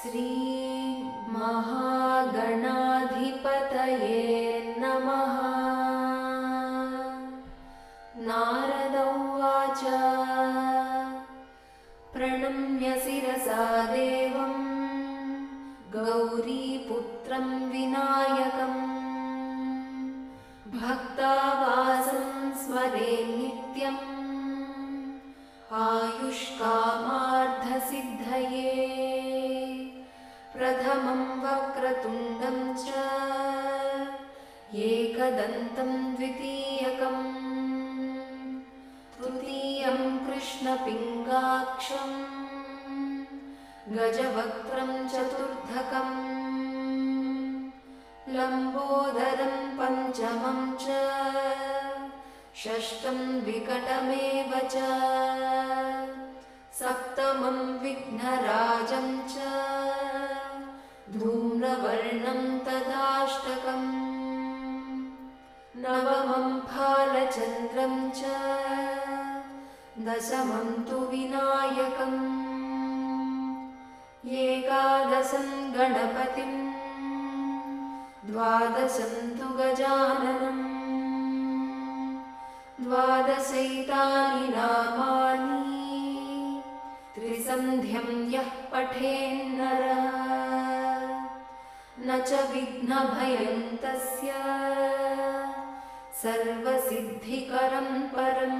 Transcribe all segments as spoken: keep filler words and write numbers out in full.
श्री महागणाधिपतये नमः। नारद उवाच प्रणम्य शिरसा देवं गौरीपुत्रं विनायकं भक्तावासं स्मरे नित्यं आयुष्कामार्थसिद्धये प्रथमं वक्रतुण्डं च एकदन्तं द्वितीयकं तृतीयं कृष्णपिङ्गाक्षं गजवक्त्रं चतुर्थकं लम्बोदरं पञ्चमं च षष्ठं विकटमेव च सप्तमं विघ्नराजं च धूम्रवर्णं तदाष्टकं नवमं फालचन्द्रं च दशमं तु विनायकं एकादशं गणपतिं द्वादशं तु गजाननं द्वादशैतानि नामानि त्रिसन्ध्यं यः पठेन्नरः न च विघ्नभयं तस्य सर्वसिद्धिकरं परं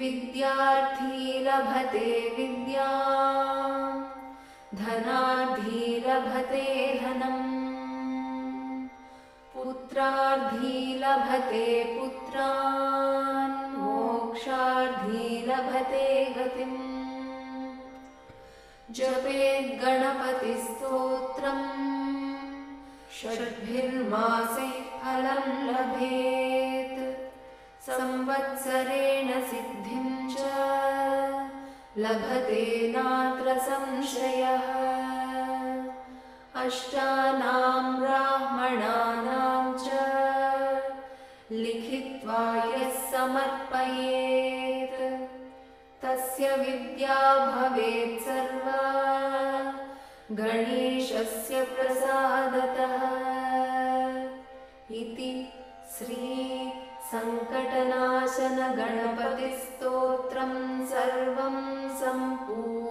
विद्यार्थी लभते विद्यां धनार्थी लभते धनं पुत्रार्थी लभते पुत्रान् मोक्षार्थी लभते गतिम्। जपेत् गणपतिस्तोत्रं षड्भिर्मासैः फलं लभेत् संवत्सरेण सिद्धिं च लभते नात्र संशयः। अष्टानां ब्राह्मणानां च लिखित्वा यः समर्पयेत् तस्य विद्या भवेत् सर्वा गणेशस्य प्रसादतः। इति श्री संकटनाशन गणपतिस्तोत्रं सर्वं सम्पूर्णम्।